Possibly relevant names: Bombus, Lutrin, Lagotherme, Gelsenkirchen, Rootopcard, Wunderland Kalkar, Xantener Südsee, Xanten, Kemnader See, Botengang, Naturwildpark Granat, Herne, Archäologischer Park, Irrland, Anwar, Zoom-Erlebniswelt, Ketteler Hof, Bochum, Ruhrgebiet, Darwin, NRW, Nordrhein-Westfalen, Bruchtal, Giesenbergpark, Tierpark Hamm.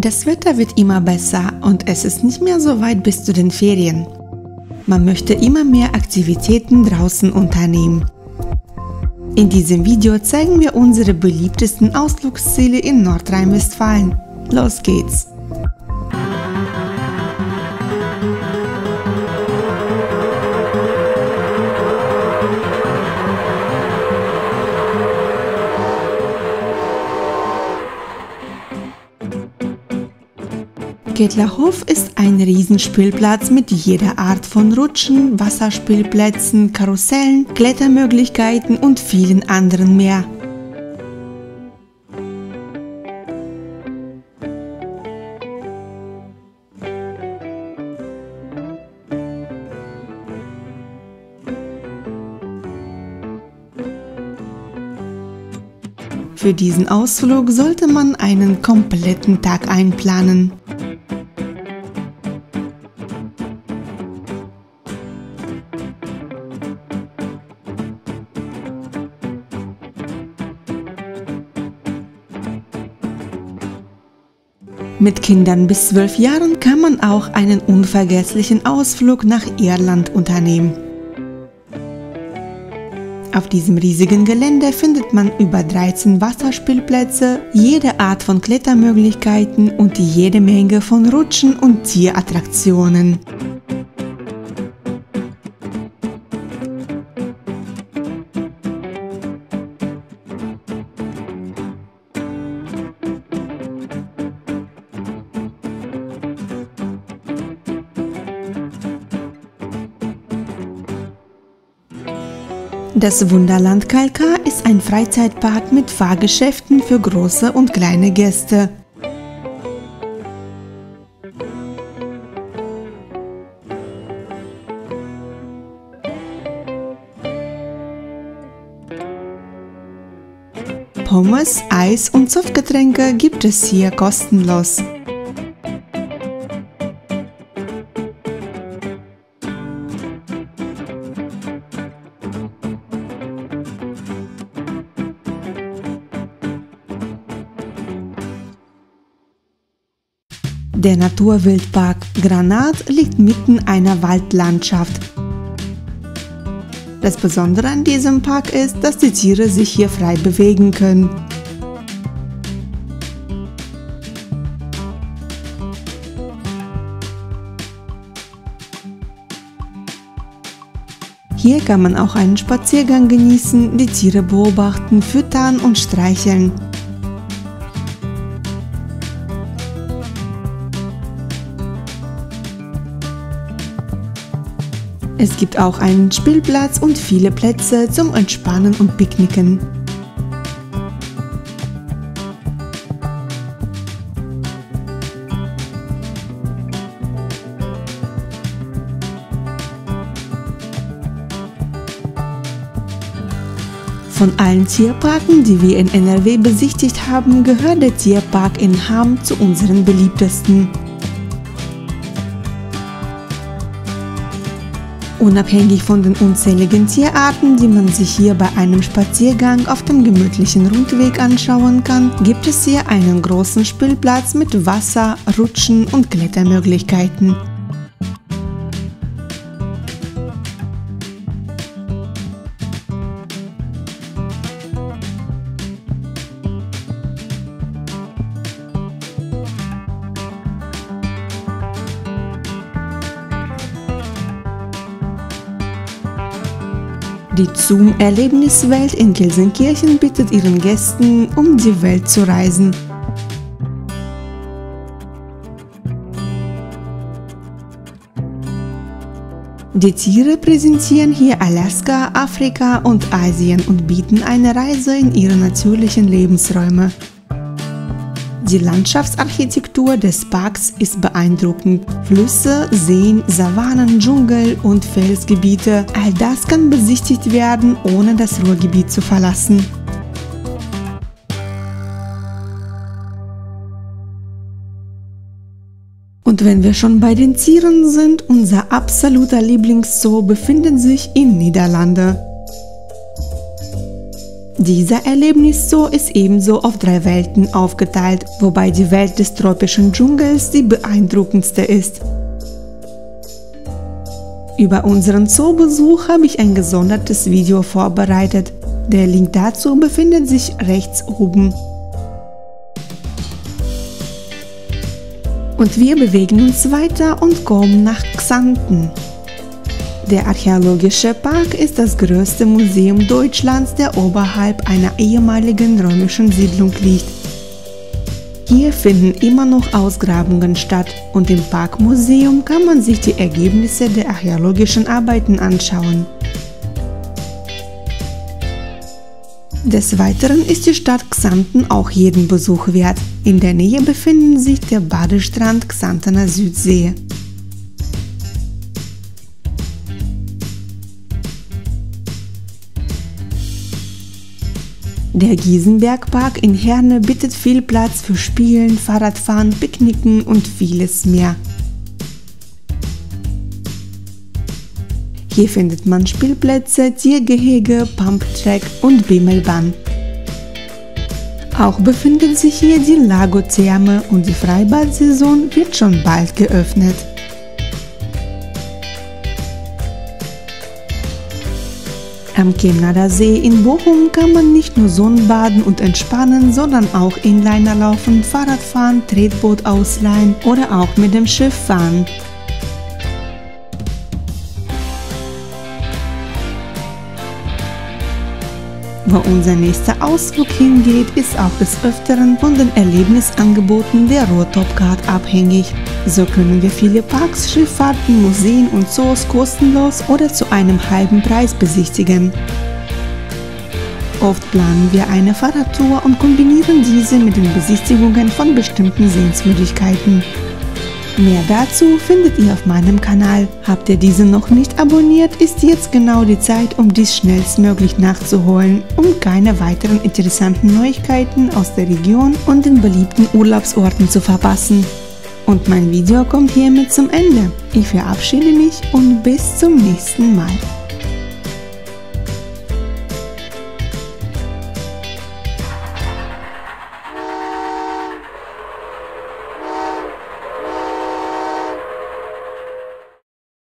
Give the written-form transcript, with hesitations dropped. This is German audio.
Das Wetter wird immer besser und es ist nicht mehr so weit bis zu den Ferien. Man möchte immer mehr Aktivitäten draußen unternehmen. In diesem Video zeigen wir unsere beliebtesten Ausflugsziele in Nordrhein-Westfalen. Los geht's! Ketteler Hof ist ein Riesenspielplatz mit jeder Art von Rutschen, Wasserspielplätzen, Karussellen, Klettermöglichkeiten und vielen anderen mehr. Für diesen Ausflug sollte man einen kompletten Tag einplanen. Mit Kindern bis 12 Jahren kann man auch einen unvergesslichen Ausflug nach Irrland unternehmen. Auf diesem riesigen Gelände findet man über 13 Wasserspielplätze, jede Art von Klettermöglichkeiten und jede Menge von Rutschen und Tierattraktionen. Das Wunderland Kalkar ist ein Freizeitpark mit Fahrgeschäften für große und kleine Gäste. Pommes, Eis und Softgetränke gibt es hier kostenlos. Der Naturwildpark Granat liegt mitten einer Waldlandschaft. Das Besondere an diesem Park ist, dass die Tiere sich hier frei bewegen können. Hier kann man auch einen Spaziergang genießen, die Tiere beobachten, füttern und streicheln. Es gibt auch einen Spielplatz und viele Plätze zum Entspannen und Picknicken. Von allen Tierparken, die wir in NRW besichtigt haben, gehört der Tierpark in Hamm zu unseren beliebtesten. Unabhängig von den unzähligen Tierarten, die man sich hier bei einem Spaziergang auf dem gemütlichen Rundweg anschauen kann, gibt es hier einen großen Spielplatz mit Wasser, Rutschen und Klettermöglichkeiten. Die Zoom-Erlebniswelt in Gelsenkirchen bietet ihren Gästen, um die Welt zu reisen. Die Tiere präsentieren hier Alaska, Afrika und Asien und bieten eine Reise in ihre natürlichen Lebensräume. Die Landschaftsarchitektur des Parks ist beeindruckend. Flüsse, Seen, Savannen, Dschungel und Felsgebiete, all das kann besichtigt werden, ohne das Ruhrgebiet zu verlassen. Und wenn wir schon bei den Tieren sind, unser absoluter Lieblingszoo befindet sich in Niederlande. Dieser Erlebniszoo ist ebenso auf drei Welten aufgeteilt, wobei die Welt des tropischen Dschungels die beeindruckendste ist. Über unseren Zoobesuch habe ich ein gesondertes Video vorbereitet. Der Link dazu befindet sich rechts oben. Und wir bewegen uns weiter und kommen nach Xanten. Der Archäologische Park ist das größte Museum Deutschlands, der oberhalb einer ehemaligen römischen Siedlung liegt. Hier finden immer noch Ausgrabungen statt und im Parkmuseum kann man sich die Ergebnisse der archäologischen Arbeiten anschauen. Des Weiteren ist die Stadt Xanten auch jeden Besuch wert. In der Nähe befinden sich der Badestrand Xantener Südsee. Der Giesenbergpark in Herne bietet viel Platz für Spielen, Fahrradfahren, Picknicken und vieles mehr. Hier findet man Spielplätze, Tiergehege, Pumptrack und Bimmelbahn. Auch befinden sich hier die Lagotherme und die Freibad-Saison wird schon bald geöffnet. Am Kemnader See in Bochum kann man nicht nur Sonnenbaden und entspannen, sondern auch Inliner laufen, Fahrrad fahren, Tretboot ausleihen oder auch mit dem Schiff fahren. Wo unser nächster Ausflug hingeht, ist auch des Öfteren von den Erlebnisangeboten der Rootopcard abhängig. So können wir viele Parks, Schifffahrten, Museen und Zoos kostenlos oder zu einem halben Preis besichtigen. Oft planen wir eine Fahrradtour und kombinieren diese mit den Besichtigungen von bestimmten Sehenswürdigkeiten. Mehr dazu findet ihr auf meinem Kanal. Habt ihr diesen noch nicht abonniert, ist jetzt genau die Zeit, um dies schnellstmöglich nachzuholen, um keine weiteren interessanten Neuigkeiten aus der Region und den beliebten Urlaubsorten zu verpassen. Und mein Video kommt hiermit zum Ende. Ich verabschiede mich und bis zum nächsten Mal.